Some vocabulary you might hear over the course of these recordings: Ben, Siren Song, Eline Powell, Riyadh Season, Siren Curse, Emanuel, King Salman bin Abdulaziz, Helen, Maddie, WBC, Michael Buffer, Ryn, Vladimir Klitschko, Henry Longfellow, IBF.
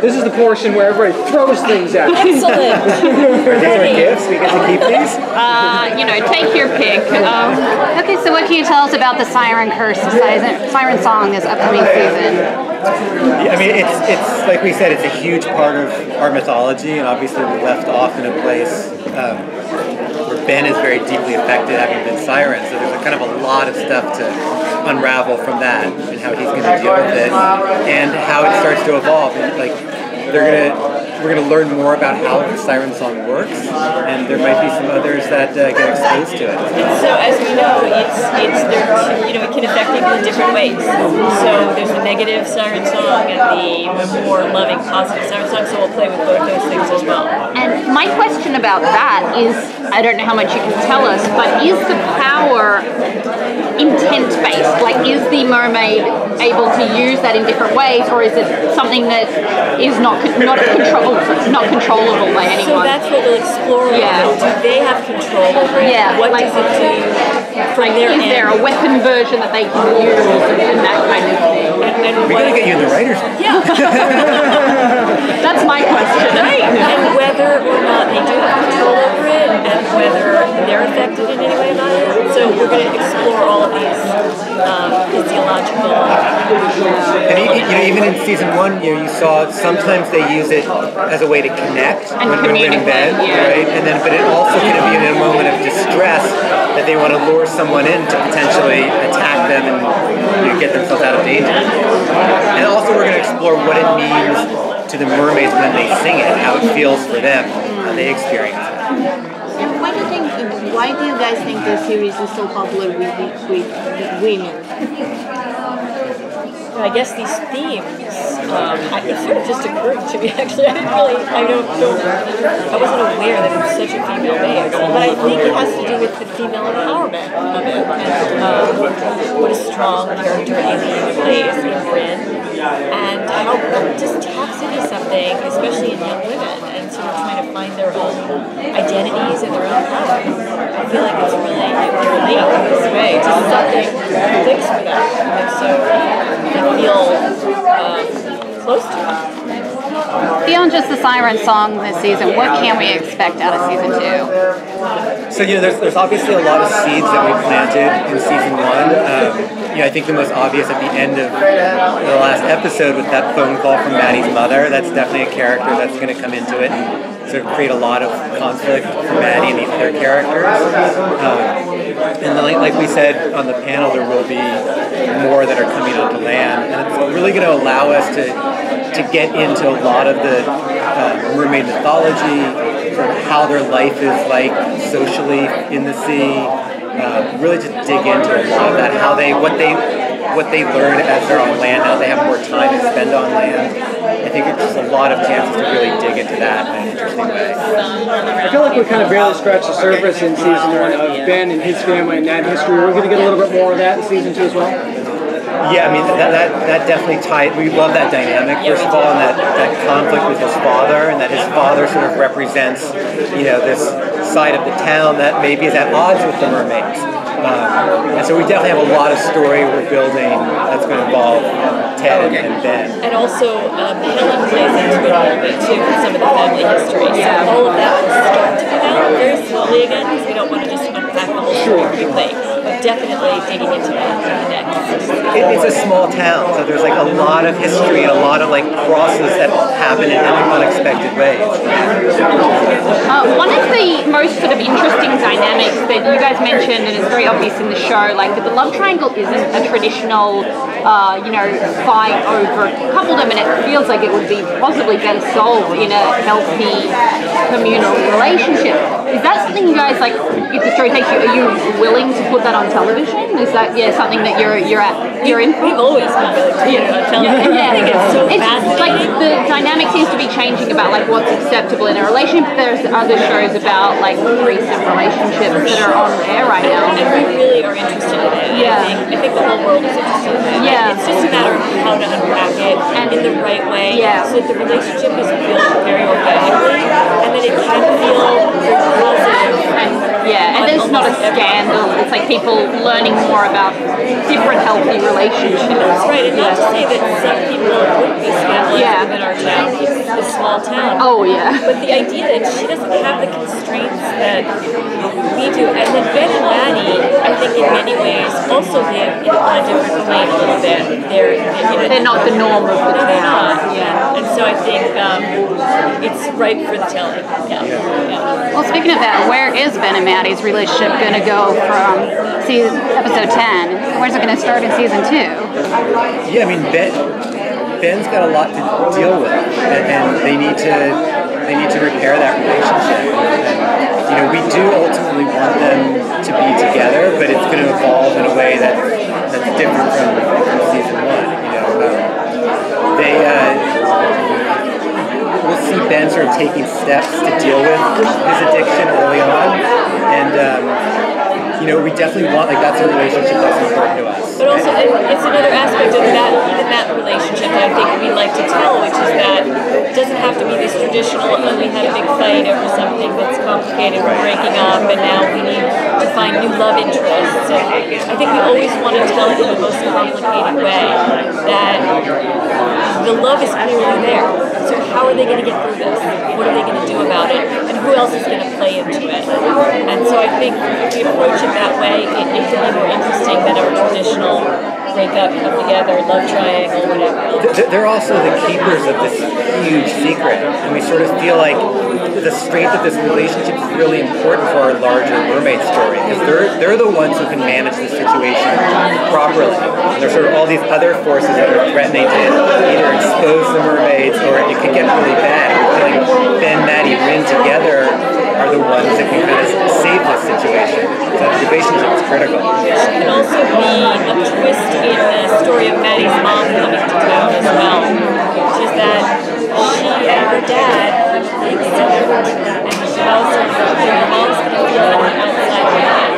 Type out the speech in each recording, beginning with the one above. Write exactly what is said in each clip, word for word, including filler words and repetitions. This is the portion where everybody throws things at you. Excellent. Are these our gifts? We get to keep these? Uh, you know, take your pick. Um, okay, so what can you tell us about the Siren Curse, the Siren Song this upcoming season? Yeah, I mean, it's, it's like we said, it's a huge part of our mythology, and obviously we left off in a place um, where Ben is very deeply affected, having been Siren, so there's a kind of a lot of stuff to unravel from that, and how he's going to deal with it, and how it starts to evolve. And like, they're going to, we're going to learn more about how the Siren Song works, and there might be some others that uh, get exposed to it. And so, as we know, it's it's there, you know, it can affect people in different ways. So there's the negative Siren Song and the more loving, positive Siren Song. So we'll play with both those things as well. And my question about that is, I don't know how much you can tell us, but is the power intent-based? Like, is the mermaid able to use that in different ways, or is it something that is not not control not controllable by anyone? So that's what we'll explore. Yeah. Do they have control over it? Yeah. What like, does it do from like, their is end? Is there a weapon version that they can use, and that kind of thing? We're going to get you in the writer's room. Yeah. That's my question. Right. And whether or not they do have control over it, and whether they're affected in any way by it. So we're going to explore all of these um, physiological. And you, you know, even in season one, you know, you saw sometimes they use it as a way to connect and when they're in bed, yeah. Right? And then, but it also can be in a moment of distress that they want to lure someone in to potentially attack them and you know, get themselves out of danger. And also, we're going to explore what it means to the mermaids when they sing it, how it feels for them, how they experience it. And why do you think? Why do you guys think the series is so popular with with, with women? I guess these themes. Um, I, it sort of just occurred to me. Actually, I didn't really. I don't know. I wasn't aware that it was such a female base, but I think it has to do with the female empowerment of it, and um, what a strong character Aileen plays in Ryn, and how it just taps into something, especially in young women. Sort of trying to find their own identities and their own power. I feel like it's really like they're related in this way to something that clicks for them. And so I feel um, close to them. Beyond just the Siren Song this season, what can we expect out of season two? So, you know, there's, there's obviously a lot of seeds that we planted in season one. Um, You know, I think the most obvious at the end of the last episode with that phone call from Maddie's mother, that's definitely a character that's going to come into it and sort of create a lot of conflict for Maddie and these other characters. Um, and like, like we said on the panel, there will be more that are coming onto land. And it's really going to allow us to, to get into a lot of the uh, mermaid mythology, sort of how their life is like socially in the sea. Uh, really just dig into a lot of that, how they, what they, what they learn as they're on land, now they have more time to spend on land. I think it's just a lot of chances to really dig into that in an interesting way. I feel like we kind of barely scratched the surface in season one of Ben and his family and that history. We're going to get a little bit more of that in season two as well. Yeah, I mean, that that, that definitely tied, we love that dynamic, first of all, and that, that conflict with his father, and that his father sort of represents, you know, this side of the town that maybe is at odds with the mermaids. Um, and so we definitely have a lot of story we're building that's going to involve um, Ted and Ben. And also, um, Helen plays into it a little bit too, with some of the family history. So all of that will start to come out very slowly again, because we don't want to just unpack the whole story quickly. But definitely digging into that in the next. It, it's a small town, so there's like a lot of history and a lot of like crosses that happen in unexpected ways. Uh, one of the most sort of interesting dynamics that you guys mentioned, and it's very obvious in the show, like that the love triangle isn't a traditional, uh, you know, fight over coupledom, and it feels like it would be possibly better solved in a healthy communal relationship. Is that something you guys like? If the story takes you, are you willing to put that on television? Is that yeah something that you're you're at you're in? We've always been willing to put it on television. Yeah, yeah. I think it's so it's fascinating. Like the dynamic seems to be changing about like what's acceptable in a relationship. There's other shows about like recent relationships that are on air right now. And we really are interested in it. Yeah. I think, I think the whole world is interested in it. Yeah. It's just a matter of how to unpack it and in the right way. Yeah. So that the relationship is built very organically and then it can feel real. Yeah, and there's not a scandal. It's like people learning more about different healthy relationships. That's right, and not to say that some people would be scandalous in our town. small town. Oh, yeah. But the idea that she doesn't have the constraints that we do. And then Ben and Maddie, I think in many ways, also live in a different way a little bit. They're, you know, they're not the norm of the town. No, they're not, yeah. And so I think um, it's ripe for the telling. Yeah. Yeah. Well, speaking of that, where is Ben and Maddie's relationship going to go from season, episode ten? Where's it going to start in season two? Yeah, I mean, Ben... Ben's got a lot to deal with, and, and they need to they need to repair that relationship. And, you know, we do ultimately want them to be together, but it's going to evolve in a way that that's different from, from season one. You know, um, they uh, we'll see Ben sort of taking steps to deal with his addiction early on, and. Um, You know, we definitely want, like, that's a relationship that's important to us. But also, it, it's another aspect of that, even that relationship that I think we like to tell, which is that it doesn't have to be this traditional, oh, we had a big fight over something that's complicated, we're breaking up, and now we need to find new love interests. And I think we always want to tell it in the most complicated way that the love is clearly there. So how are they going to get through this? What are they going to do about it? And who else is going to play into it? And so I think if we approach it that way, it, it's a little more interesting than our traditional breakup, come together, love triangle, whatever. They're also the keepers of this huge secret, and we sort of feel like the strength of this relationship is really important for our larger mermaid story, because they're, they're the ones who can manage the situation properly. And there's sort of all these other forces that are threatening to either expose the mermaids, or it could get really bad. We're feeling Ben, Maddie, Ryn together are the ones that can kind of save this situation. So the relationship is critical. It can also be a twist in the story of Maddie's mom coming to town as well, which is that she and her dad they accept her, and she also feels that her mom's going to feel on the outside of that.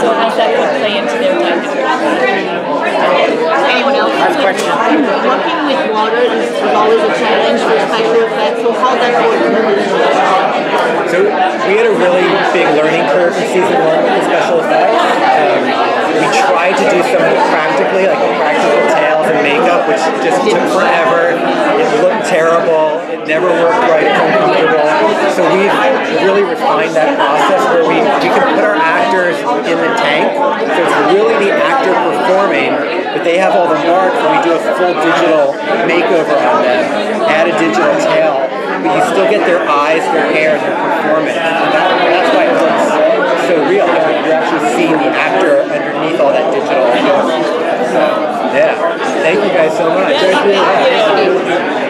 So how's that going to play into their life? Anyone else have a question? Working with water is always a challenge for special effects, so how's that going to work? So we had a really big learning curve in season one with the special effects. Um, we tried to do something practically, like practical tails and makeup, which just took forever. It looked terrible. It never worked right. It's uncomfortable. So we've really refined that process where we, we can put our actors in the tank. So it's really the actor performing, but they have all the marks, and we do a full digital makeover on them, add a digital tail, but you still get their eyes, their hair, and their performance. And that, that's why it looks so real. You're actually seeing the actor underneath all that digital. So, yeah. Thank you guys so much.